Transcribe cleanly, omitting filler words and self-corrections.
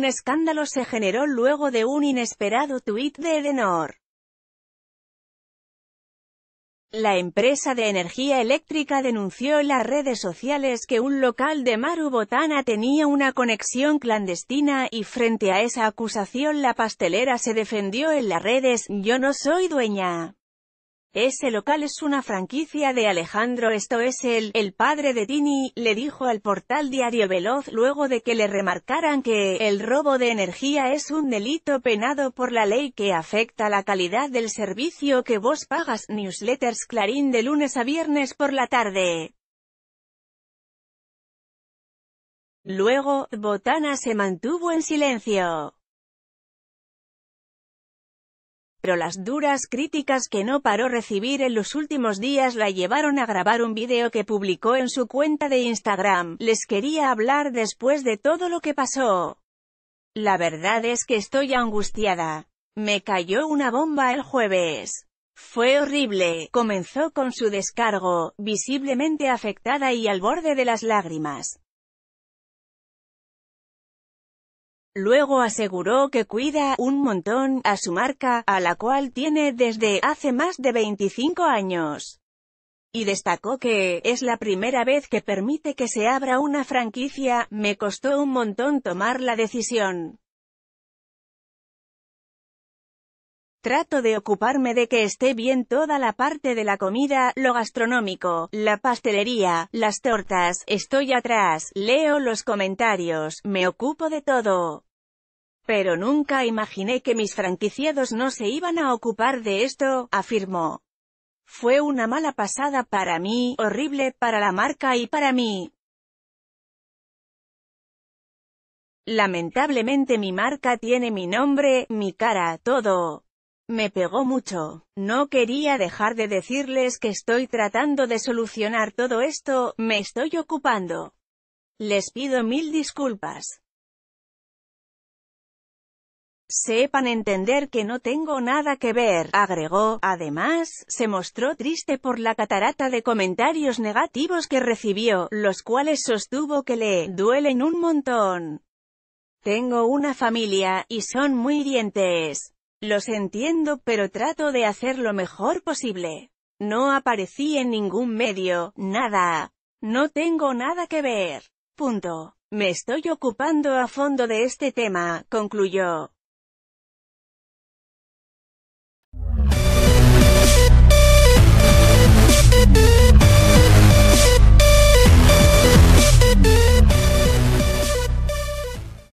Un escándalo se generó luego de un inesperado tuit de Edenor. La empresa de energía eléctrica denunció en las redes sociales que un local de Maru Botana tenía una conexión clandestina y frente a esa acusación la pastelera se defendió en las redes: "Yo no soy dueña. Ese local es una franquicia de Alejandro, esto es el padre de Tini", le dijo al portal Diario Veloz luego de que le remarcaran que el robo de energía es un delito penado por la ley que afecta la calidad del servicio que vos pagas. Newsletters Clarín de lunes a viernes por la tarde. Luego, Botana se mantuvo en silencio. Pero las duras críticas que no paró recibir en los últimos días la llevaron a grabar un video que publicó en su cuenta de Instagram: "Les quería hablar después de todo lo que pasó. La verdad es que estoy angustiada. Me cayó una bomba el jueves. Fue horrible", comenzó con su descargo, visiblemente afectada y al borde de las lágrimas. Luego aseguró que cuida un montón a su marca, a la cual tiene desde hace más de 25 años. Y destacó que es la primera vez que permite que se abra una franquicia. "Me costó un montón tomar la decisión. Trato de ocuparme de que esté bien toda la parte de la comida, lo gastronómico, la pastelería, las tortas, estoy atrás, leo los comentarios, me ocupo de todo. Pero nunca imaginé que mis franquiciados no se iban a ocupar de esto", afirmó. "Fue una mala pasada para mí, horrible para la marca y para mí. Lamentablemente mi marca tiene mi nombre, mi cara, todo. Me pegó mucho. No quería dejar de decirles que estoy tratando de solucionar todo esto, me estoy ocupando. Les pido mil disculpas. Sepan entender que no tengo nada que ver", agregó. Además, se mostró triste por la catarata de comentarios negativos que recibió, los cuales sostuvo que le duelen un montón. "Tengo una familia, y son muy hirientes. Los entiendo, pero trato de hacer lo mejor posible. No aparecí en ningún medio, nada. No tengo nada que ver. Punto. Me estoy ocupando a fondo de este tema", concluyó.